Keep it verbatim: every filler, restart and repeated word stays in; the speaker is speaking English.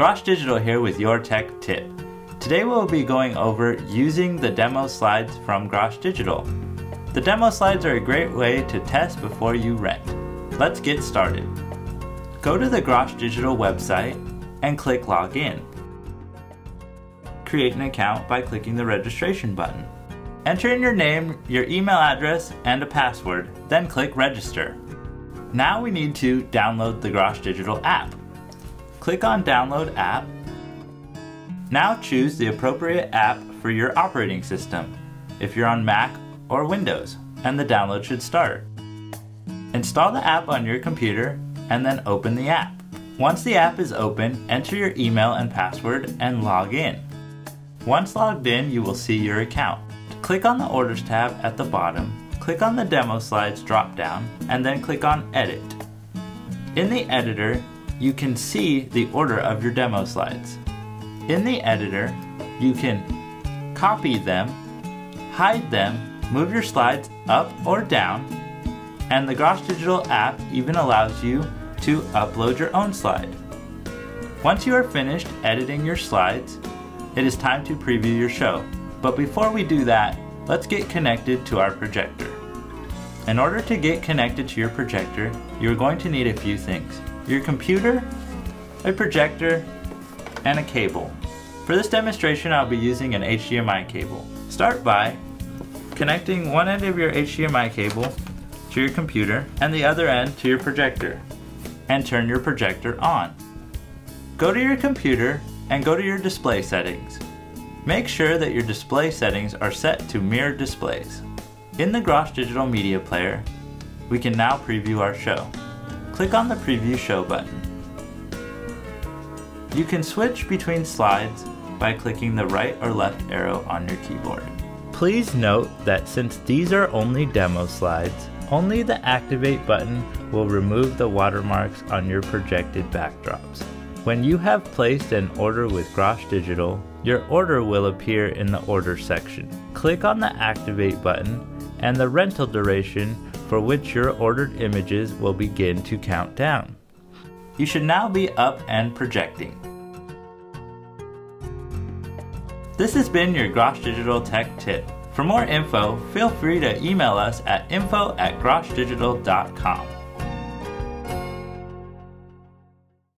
Grosh Digital here with your tech tip. Today we'll be going over using the demo slides from Grosh Digital. The demo slides are a great way to test before you rent. Let's get started. Go to the Grosh Digital website and click Login. Create an account by clicking the registration button. Enter in your name, your email address, and a password, then click Register. Now we need to download the Grosh Digital app. Click on Download App. Now choose the appropriate app for your operating system, if you're on Mac or Windows, and the download should start. Install the app on your computer and then open the app. Once the app is open, enter your email and password and log in. Once logged in, you will see your account. Click on the Orders tab at the bottom, click on the Demo Slides drop-down, and then click on Edit. In the editor, you can see the order of your demo slides. In the editor, you can copy them, hide them, move your slides up or down, and the Grosh Digital app even allows you to upload your own slide. Once you are finished editing your slides, it is time to preview your show. But before we do that, let's get connected to our projector. In order to get connected to your projector, you're going to need a few things. Your computer, a projector, and a cable. For this demonstration, I'll be using an H D M I cable. Start by connecting one end of your H D M I cable to your computer and the other end to your projector, and turn your projector on. Go to your computer and go to your display settings. Make sure that your display settings are set to mirror displays. In the Grosh Digital Media Player, we can now preview our show. Click on the Preview Show button. You can switch between slides by clicking the right or left arrow on your keyboard. Please note that since these are only demo slides, only the Activate button will remove the watermarks on your projected backdrops. When you have placed an order with Grosh Digital, your order will appear in the order section. Click on the Activate button and the rental duration for which your ordered images will begin to count down. You should now be up and projecting. This has been your Grosh Digital Tech Tip. For more info, feel free to email us at info at groshdigital dot com.